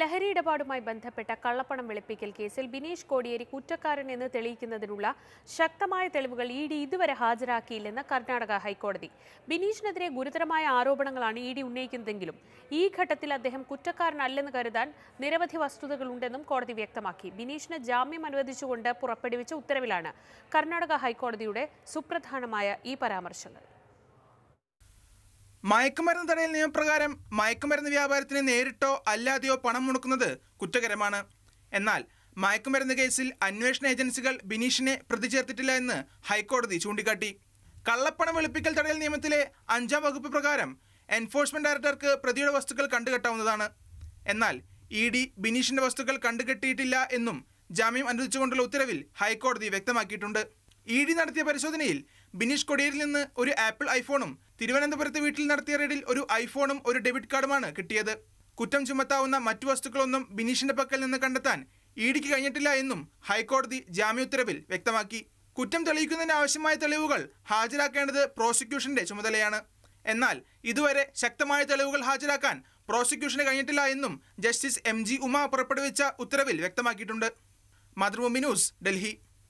ലഹരി ഇടപാടുമായി ബന്ധപ്പെട്ട കള്ളപ്പണം വെളുപ്പിക്കൽ കേസിൽ ബിനീഷ് കോടിയേരി കുറ്റക്കാരൻ എന്ന് തെളിയിക്കുന്നതിനുള്ള ശക്തമായ തെളിവുകൾ ഇഡി ഇതുവരെ ഹാജരാക്കിയില്ലെന്ന് കർണാടക ഹൈക്കോടതി. ബിനീഷിനെതിരെ ഗുരുതരമായ ആരോപണങ്ങളാണ് ഇഡി ഉന്നയിക്കുന്നതെങ്കിലും ഈ ഘട്ടത്തിൽ അദ്ദേഹം കുറ്റക്കാരനല്ലെന്ന് കരുതാൻ നിരവധി വസ്തുതകളുണ്ടെന്നും കോടതി വ്യക്തമാക്കി. ബിനീഷിന് ജാമ്യം അനുവദിച്ചുകൊണ്ട് പുറപ്പെടുവിച്ച ഉത്തരവിലാണ് കർണാടക ഹൈക്കോടതിയുടെ സുപ്രധാനമായ ഈ പരാമർശങ്ങൾ. മയക്കുമരുന്ന് തടയൽ നിയമപ്രകാരം മയക്കുമരുന്ന് വ്യാപാരത്തിന് നേരിട്ടോ അല്ലാതെയോ പണം മുടക്കുന്നത് കുറ്റകരമാണ്. എന്നാൽ മയക്കുമരുന്ന് കേസിൽ അന്വേഷണ ഏജൻസികൾ ബിനീഷിനെ പ്രതി ചേർത്തിട്ടില്ല എന്ന് ഹൈക്കോടതി ചൂണ്ടിക്കാട്ടി. കള്ളപ്പണം വെളുപ്പിക്കൽ തടയൽ നിയമത്തിലെ 5-ാം വകുപ്പ് പ്രകാരം എൻഫോഴ്സ്മെന്റ് ഡയറക്ടർക്ക് പ്രതിയുടെ വസ്തുക്കൾ കണ്ടുകെട്ടാവുന്നതാണ്. എന്നാൽ ഇഡി ബിനീഷിന്റെ വസ്തുക്കൾ കണ്ടുകെട്ടിയിട്ടില്ല എന്നും ജാമ്യം അനുവദിച്ചുകൊണ്ടുള്ള ഉത്തരവിൽ ഹൈക്കോടതി വ്യക്തമാക്കിയിട്ടുണ്ട്. ഇഡി നടത്തിയ പരിശോധനയിൽ ബിനീഷ് കോടിയേരിയിൽ നിന്ന് ഒരു ആപ്പിൾ ഐഫോണും തിരുവനന്തപുരത്ത് വീട്ടിൽ നടത്തിയ റെയ്ഡിൽ ഒരു ഐഫോണും ഒരു ഡെബിറ്റ് കാർഡുമാണ് കിട്ടിയത്. കുറ്റം ചുമത്താവുന്ന മറ്റു വസ്തുക്കളൊന്നും ബിനീഷിന്റെ പക്കൽ നിന്ന് കണ്ടെത്താൻ ഇഡിക്ക് കഴിഞ്ഞിട്ടില്ല എന്നും ഹൈക്കോടതി ജാമ്യോത്തരവിൽ വ്യക്തമാക്കി. കുറ്റം തെളിയിക്കുന്നതിന് ആവശ്യമായ തെളിവുകൾ ഹാജരാക്കേണ്ടത് പ്രോസിക്യൂഷന്റെ ചുമതലയാണ്. എന്നാൽ ഇതുവരെ ശക്തമായ തെളിവുകൾ ഹാജരാക്കാൻ പ്രോസിക്യൂഷന് കഴിഞ്ഞിട്ടില്ല എന്നും ജസ്റ്റിസ് MG Uma പുറപ്പെടുവിച്ച ഉത്തരവിൽ വ്യക്തമാക്കിയിട്ടുണ്ട്. മാതൃഭൂമി ന്യൂസ്, ഡൽഹി.